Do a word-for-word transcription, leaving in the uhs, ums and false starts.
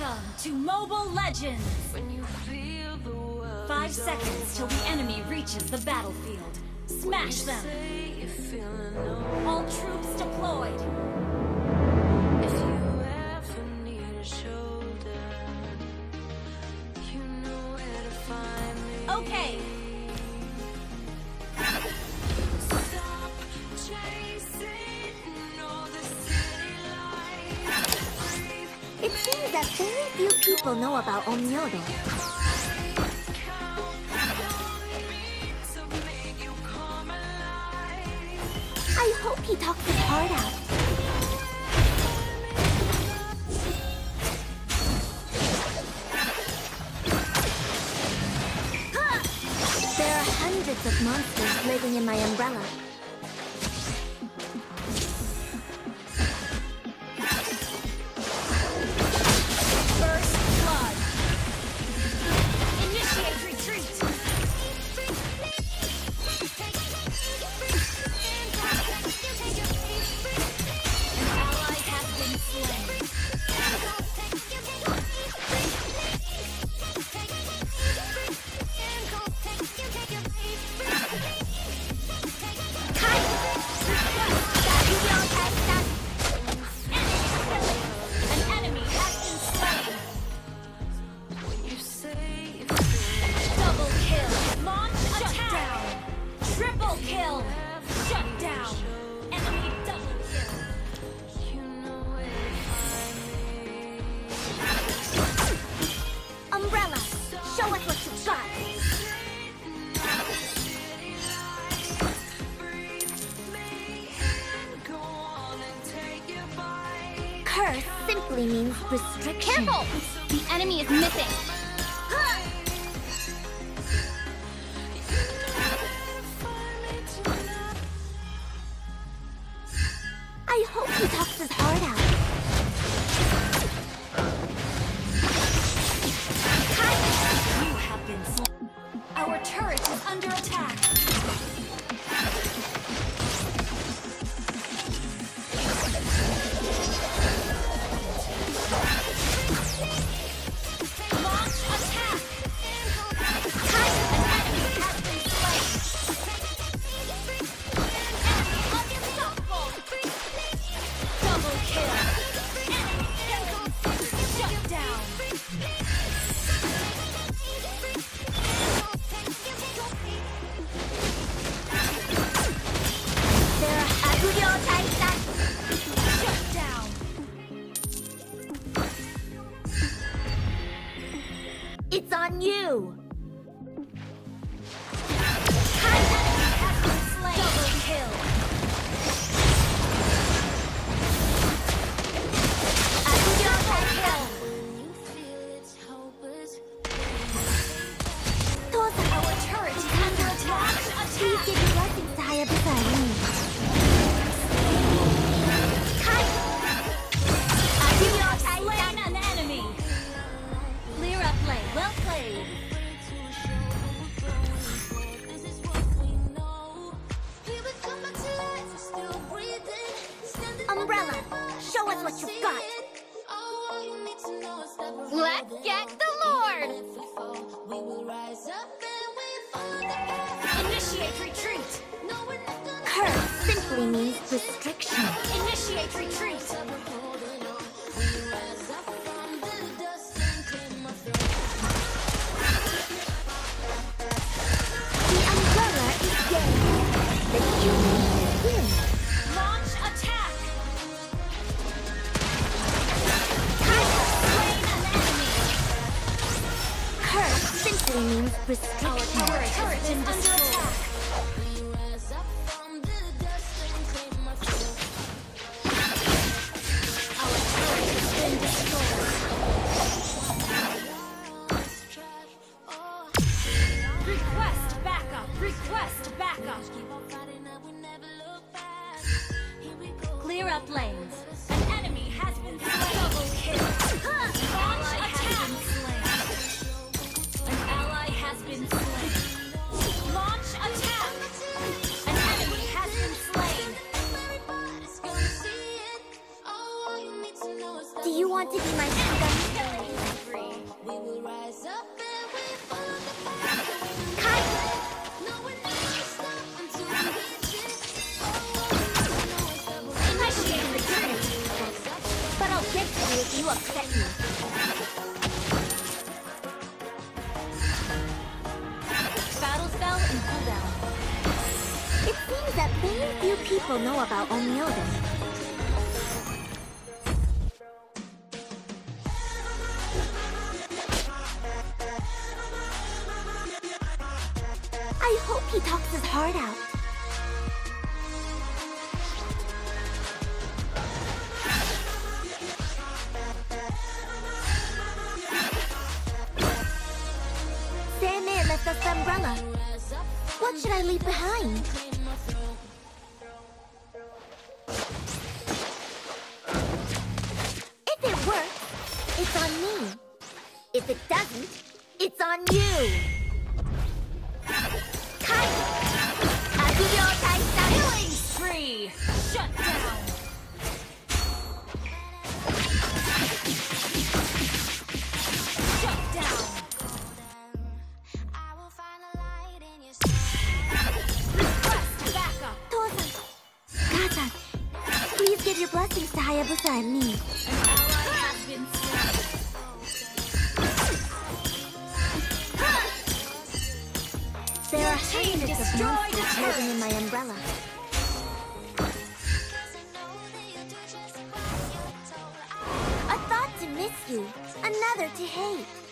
Welcome to Mobile Legends! When you feel the world Five seconds till the enemy reaches the battlefield. Smash them! All troops deployed! If you ever need a shoulder, you know where to find me. Okay! Stop chasing all the city lights. It seems that very few people know about Onmyodo. I hope he talked his heart out. There are hundreds of monsters living in my umbrella. Simply means restriction. Careful! The enemy is missing. Huh. I hope he talks his heart out. Kai, you have been slain. Our turret is under attack. Aguilio Taita! Shut down! It's on you! Kai has been slain! Double kill! Aguilio Taita! Our turret is under attack! Please give your blessings to Hayabusa. Well played. This is what we know. Here we come back to life, still breathing. Umbrella, show us what you've got. Let's get the Lord. We will rise up and we fall. Initiate retreat. Curse simply means restriction. Initiate retreat. Means restriction. Our turret is under attack. We rise up from the dust and claim our soul. Our turret has been destroyed. Request backup. Request backup. Clear up lanes. An enemy has been slain. Double kill. Do you want to be my friend? You upset me. Battle spell and cooldown. It seems that very few people know about Onmyodo. I hope he talks his heart out. Umbrella. What should I leave behind? If it works, it's on me. If it doesn't, it's on you. Kai! Aguilio Taita! Killing spree! Shut down! Your blessings to Hayabusa and me. An ally has been slain. There are hundreds of monsters living in my umbrella. A thought to miss you, another to hate.